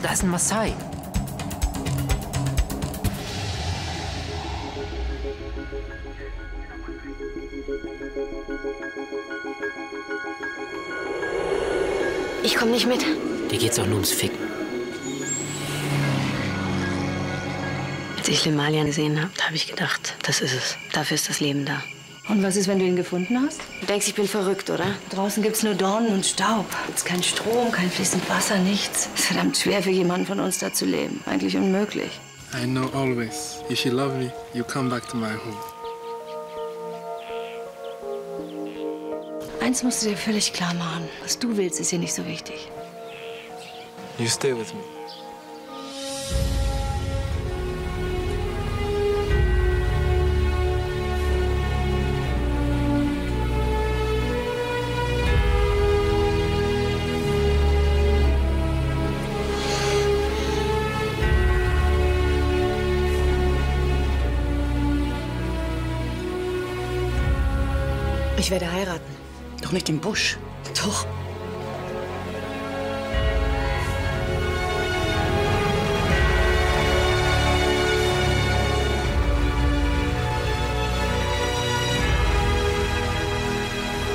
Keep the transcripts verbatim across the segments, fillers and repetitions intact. Junge, da ist ein Maasai. Ich komme nicht mit. Dir geht's auch nur ums Ficken. Als ich Lemalian gesehen habe, habe ich gedacht, das ist es. Dafür ist das Leben da. Und was ist, wenn du ihn gefunden hast? Du denkst, ich bin verrückt, oder? Draußen gibt's nur Dornen und Staub. Gibt's keinen Strom, kein fließend Wasser, nichts. Es ist verdammt schwer für jemanden von uns da zu leben. Eigentlich unmöglich. I know always. If you love me, you come back to my home. Eins musst du dir völlig klar machen. Was du willst, ist hier nicht so wichtig. You stay with me. Ich werde heiraten. Doch nicht im Busch. Doch.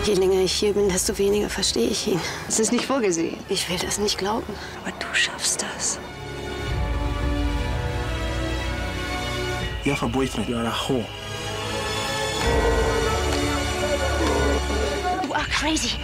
Je länger ich hier bin, desto weniger verstehe ich ihn. Es ist nicht vorgesehen. Ich will das nicht glauben. Aber du schaffst das. You have a boyfriend. You are a whore. You are crazy.